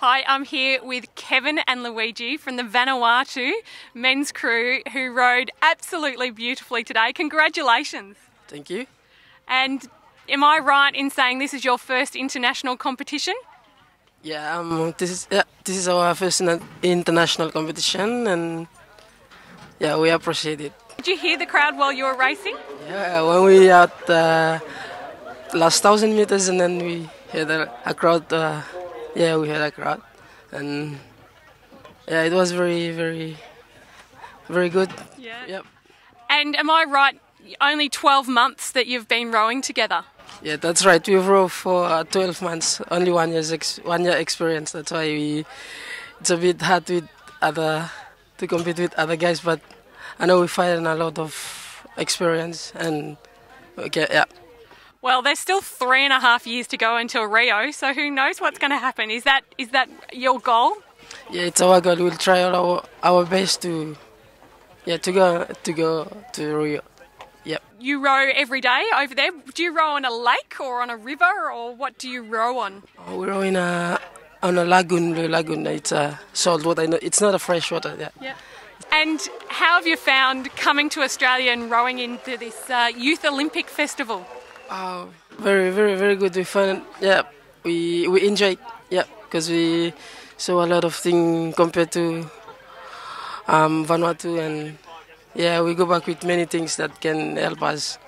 Hi, I'm here with Kevin and Luigi from the Vanuatu men's crew who rode absolutely beautifully today. Congratulations. Thank you. And am I right in saying this is your first international competition? Yeah, this is our first international competition and yeah, we appreciate it. Did you hear the crowd while you were racing? Yeah, when we had the last 1,000 meters and then we had a crowd. Yeah, we had a crowd and yeah, it was very good. Yeah. Yep. And am I right, only 12 months that you've been rowing together? Yeah, that's right. We've rowed for 12 months, only one year experience. That's why it's a bit hard to compete with other guys, but I know we find a lot of experience and okay, yeah. Well, there's still 3.5 years to go until Rio, so who knows what's going to happen. Is that your goal? Yeah, it's our goal. We'll try our best to go to Rio. Yep. You row every day over there. Do you row on a lake or on a river, or what do you row on? Oh, we row on a lagoon. It's salt water. It's not a fresh water. Yeah. Yep. And how have you found coming to Australia and rowing into this Youth Olympic Festival? Oh, very good. We found, yeah, we enjoyed, yeah, because we saw a lot of things compared to Vanuatu, and yeah, we go back with many things that can help us.